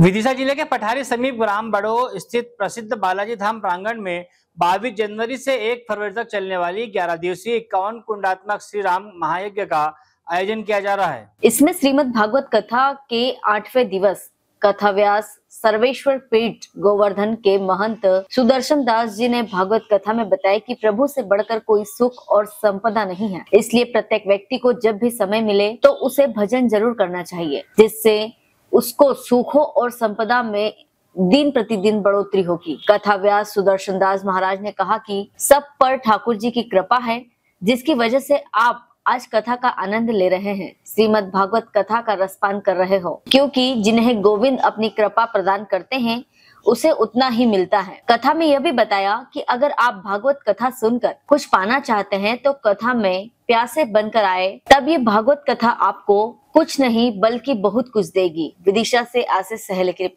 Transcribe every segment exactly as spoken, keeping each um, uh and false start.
विदिशा जिले के पठारी समीप ग्राम बड़ो स्थित प्रसिद्ध बालाजी धाम प्रांगण में बाईस जनवरी से एक फरवरी तक चलने वाली ग्यारह दिवसीय इक्यावन कुंडात्मक श्रीराम महायज्ञ का आयोजन किया जा रहा है। इसमें श्रीमद् भागवत कथा के आठवें दिवस कथा व्यास सर्वेश्वर पीठ गोवर्धन के महंत सुदर्शन दास जी ने भागवत कथा में बताया कि प्रभु से बढ़कर कोई सुख और संपदा नहीं है, इसलिए प्रत्येक व्यक्ति को जब भी समय मिले तो उसे भजन जरूर करना चाहिए, जिससे उसको सुखों और संपदा में दिन प्रतिदिन बढ़ोतरी होगी। कथा व्यास सुदर्शन दास महाराज ने कहा कि सब पर ठाकुरजी की कृपा है, जिसकी वजह से आप आज कथा का आनंद ले रहे हैं, श्रीमद् भागवत कथा का रसपान कर रहे हो, क्योंकि जिन्हें गोविंद अपनी कृपा प्रदान करते हैं उसे उतना ही मिलता है। कथा में यह भी बताया कि अगर आप भागवत कथा सुनकर कुछ पाना चाहते हैं तो कथा में प्यासे बनकर आए, तब ये भागवत कथा आपको कुछ नहीं बल्कि बहुत कुछ देगी। विदिशा से आशीष सहेले की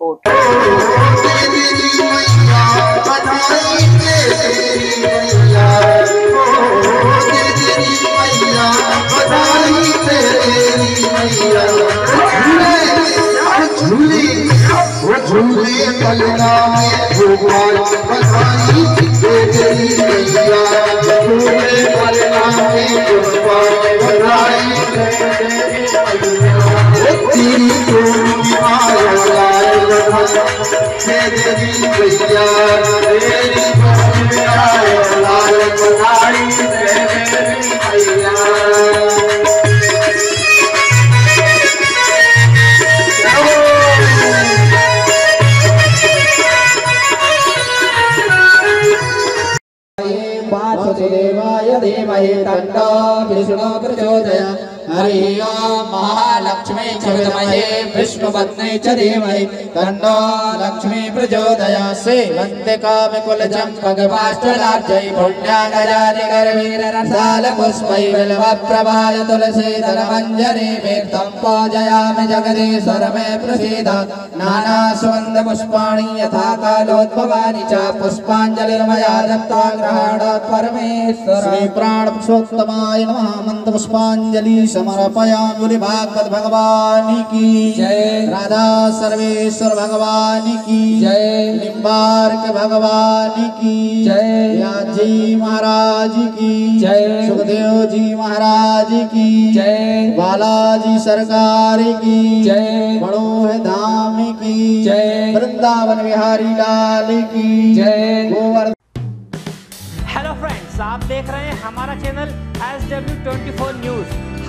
सुदेवाय देवये तन्नो विष्णु प्रचोदयात्। हरि ओम महालक्ष्मी च विद्महे विष्णुपत्न्यै च धीमहि तन्नो लक्ष्मी प्रचोदयात्। सेवन्ते कामकुलजं पगवाष्टलाब्जै पुण्यागजादिगर्वीररसालपुष्पै विल्वप्रभाय तुलसीदलमञ्जरी मीर्तं पूजयामि जगदीश्वर मे प्रसीद। नानासुगन्धपुष्पाणि यथा कालोद्भवानि च पुष्पाञ्जलिर्मया दत्त्वा गृहाणात् परमेश्वर। श्रीप्राणपुरुषोत्तमाय नमः। मन्दपुष्पाञ्जलि समर्पयामि। भागवत भगवान की जय। राधा सर्वेश्वर भगवान की जय। निम्बार्क भगवान की जय। याजी महाराज की जय। सुखदेव जी महाराज की जय। बालाजी सरकार की जय। बड़ोह धाम की जय। वृंदावन बिहारी लाल की जय। गोवर्धन। हेलो फ्रेंड्स, आप देख रहे हैं हमारा चैनल एस डब्ल्यू चौबीस न्यूज।